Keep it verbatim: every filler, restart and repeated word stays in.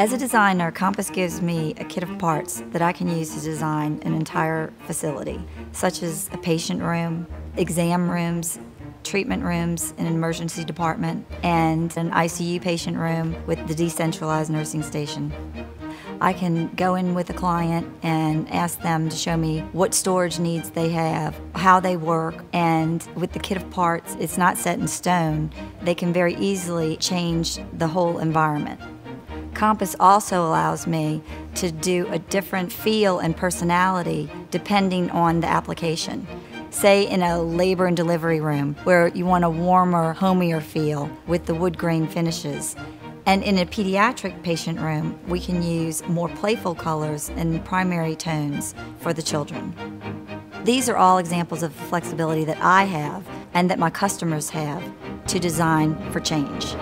As a designer, Compass gives me a kit of parts that I can use to design an entire facility, such as a patient room, exam rooms, treatment rooms, an emergency department, and an I C U patient room with the decentralized nursing station. I can go in with a client and ask them to show me what storage needs they have, how they work, and with the kit of parts, it's not set in stone. They can very easily change the whole environment. Compass also allows me to do a different feel and personality depending on the application. Say in a labor and delivery room where you want a warmer, homier feel with the wood grain finishes. And in a pediatric patient room, we can use more playful colors and primary tones for the children. These are all examples of flexibility that I have and that my customers have to design for change.